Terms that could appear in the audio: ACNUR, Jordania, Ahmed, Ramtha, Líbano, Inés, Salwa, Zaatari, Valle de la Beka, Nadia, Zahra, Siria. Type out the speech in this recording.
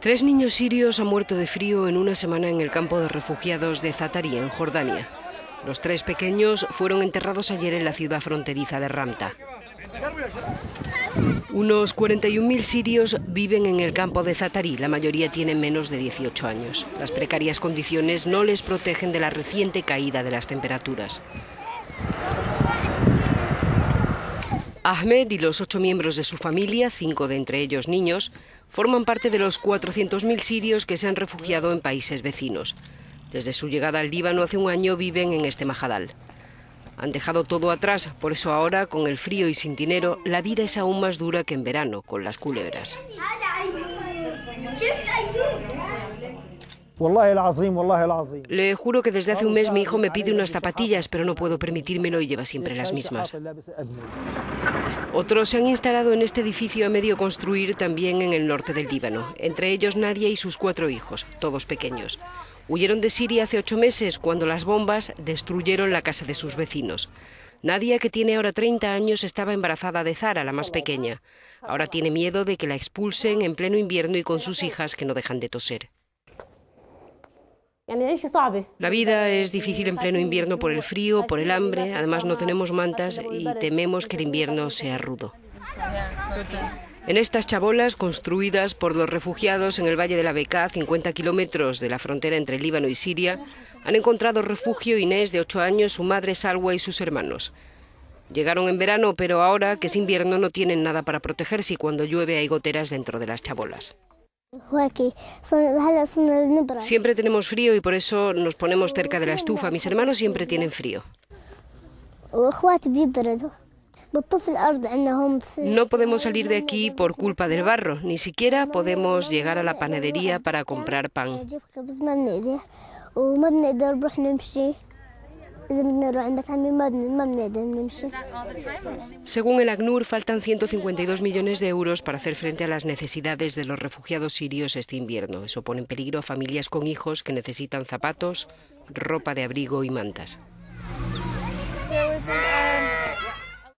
Tres niños sirios han muerto de frío en una semana en el campo de refugiados de Zaatari, en Jordania. Los tres pequeños fueron enterrados ayer en la ciudad fronteriza de Ramtha. Unos 41.000 sirios viven en el campo de Zaatari, la mayoría tienen menos de 18 años. Las precarias condiciones no les protegen de la reciente caída de las temperaturas. Ahmed y los 8 miembros de su familia, 5 de entre ellos niños, forman parte de los 400.000 sirios que se han refugiado en países vecinos. Desde su llegada al Líbano hace un año viven en este majadal. Han dejado todo atrás, por eso ahora, con el frío y sin dinero, la vida es aún más dura que en verano, con las culebras. Le juro que desde hace un mes mi hijo me pide unas zapatillas, pero no puedo permitírmelo y lleva siempre las mismas. Otros se han instalado en este edificio a medio construir también en el norte del Líbano, entre ellos Nadia y sus 4 hijos, todos pequeños. Huyeron de Siria hace 8 meses, cuando las bombas destruyeron la casa de sus vecinos. Nadia, que tiene ahora 30 años, estaba embarazada de Zahra, la más pequeña. Ahora tiene miedo de que la expulsen en pleno invierno y con sus hijas, que no dejan de toser. La vida es difícil en pleno invierno por el frío, por el hambre, además no tenemos mantas y tememos que el invierno sea rudo. En estas chabolas, construidas por los refugiados en el Valle de la Beka, a 50 kilómetros de la frontera entre Líbano y Siria, han encontrado refugio Inés, de 8 años, su madre Salwa y sus hermanos. Llegaron en verano, pero ahora que es invierno no tienen nada para protegerse y cuando llueve hay goteras dentro de las chabolas. Siempre tenemos frío y por eso nos ponemos cerca de la estufa. Mis hermanos siempre tienen frío. No podemos salir de aquí por culpa del barro. Ni siquiera podemos llegar a la panadería para comprar pan. Según el ACNUR, faltan 152 millones de euros para hacer frente a las necesidades de los refugiados sirios este invierno. Eso pone en peligro a familias con hijos que necesitan zapatos, ropa de abrigo y mantas.